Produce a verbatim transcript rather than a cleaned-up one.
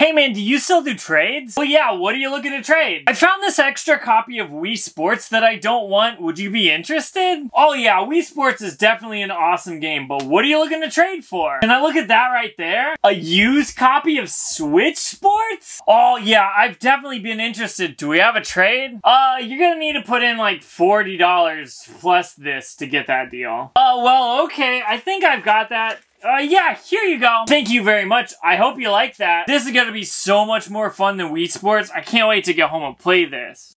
hey man, do you still do trades? Well yeah, what are you looking to trade? I found this extra copy of Wii Sports that I don't want, would you be interested? Oh yeah, Wii Sports is definitely an awesome game, but what are you looking to trade for? Can I look at that right there? A used copy of Switch Sports? Oh yeah, I've definitely been interested. Do we have a trade? Uh, you're gonna need to put in like forty dollars plus this to get that deal. Uh, well okay, I think I've got that. Uh, yeah, here you go. Thank you very much. I hope you like that. This is gonna be so much more fun than Wii Sports. I can't wait to get home and play this.